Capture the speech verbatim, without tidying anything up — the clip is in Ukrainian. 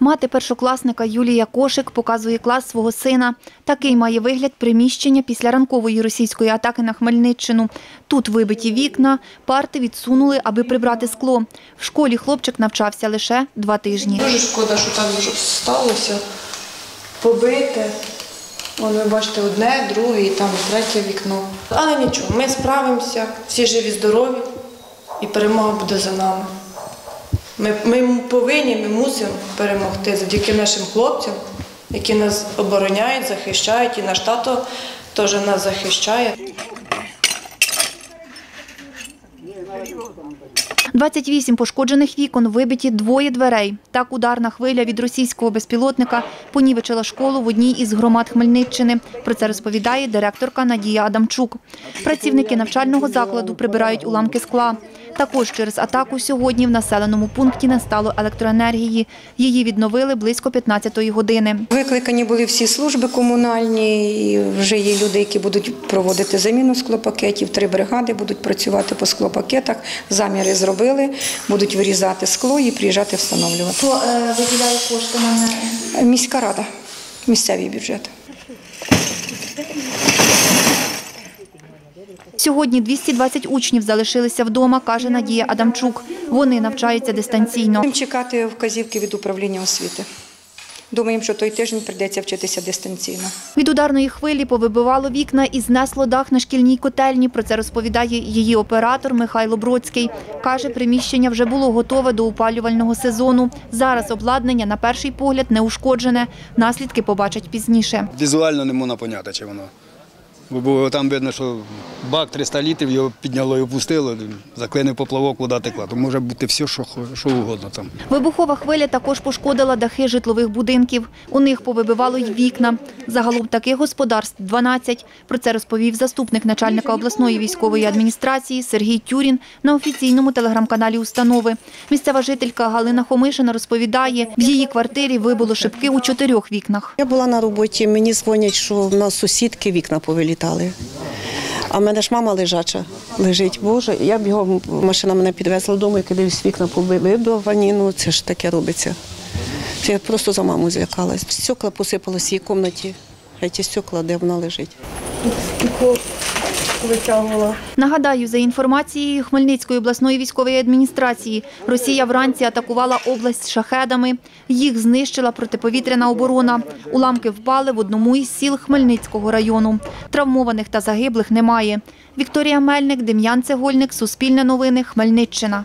Мати першокласника Юлія Кошик показує клас свого сина. Такий має вигляд приміщення після ранкової російської атаки на Хмельниччину. Тут вибиті вікна, парти відсунули, аби прибрати скло. В школі хлопчик навчався лише два тижні. Дуже шкода, що так сталося. Побите. Вон, ви бачите, одне, друге і там третє вікно. Але нічого, ми справимося, всі живі, здорові, і перемога буде за нами. Ми, ми повинні, ми мусимо перемогти завдяки нашим хлопцям, які нас обороняють, захищають, і наш тато теж нас захищає. двадцять вісім пошкоджених вікон, вибиті двоє дверей. Так ударна хвиля від російського безпілотника понівечила школу в одній із громад Хмельниччини. Про це розповідає директорка Надія Адамчук. Працівники навчального закладу прибирають уламки скла. Також через атаку сьогодні в населеному пункті не стало електроенергії. Її відновили близько п'ятнадцятої години. Викликані були всі служби комунальні, і вже є люди, які будуть проводити заміну склопакетів. Три бригади будуть працювати по склопакетах, заміри зробили, будуть вирізати скло і приїжджати встановлювати. Хто виділяє кошти на це? Міська рада, місцевий бюджет. Сьогодні двісті двадцять учнів залишилися вдома, каже Надія Адамчук. Вони навчаються дистанційно. Будемо чекати вказівки від управління освіти. Думаємо, що той тиждень прийдеться вчитися дистанційно. Від ударної хвилі повибивало вікна і знесло дах на шкільній котельні. Про це розповідає її оператор Михайло Бродський. Каже, приміщення вже було готове до опалювального сезону. Зараз обладнання, на перший погляд, не ушкоджене. Наслідки побачать пізніше. Візуально не можна зрозуміти, чи воно. Бо там видно, що бак триста літрів, його підняло і опустило, заклинив поплавок, вода текла. То може бути все, що, що угодно там. Вибухова хвиля також пошкодила дахи житлових будинків. У них повибивало й вікна. Загалом таких господарств дванадцять. Про це розповів заступник начальника обласної військової адміністрації Сергій Тюрін на офіційному телеграм-каналі установи. Місцева жителька Галина Хомишина розповідає, в її квартирі вибило шибки у чотирьох вікнах. Я була на роботі, мені дзвонять, що в нас сусідки вікна повилітали. А в мене ж мама лежача, лежить, боже, я б його, машина мене підвезла додому, я кидаюсь вікна повибивані, ну це ж таке робиться. Я просто за маму злякалась. Стекла посипалися в її кімнаті, а ті стекла, де вона лежить. Витягнула. Нагадаю, за інформацією Хмельницької обласної військової адміністрації, Росія вранці атакувала область шахедами. Їх знищила протиповітряна оборона. Уламки впали в одному із сіл Хмельницького району. Травмованих та загиблих немає. Вікторія Мельник, Дем'ян Цегольник, Суспільне новини, Хмельниччина.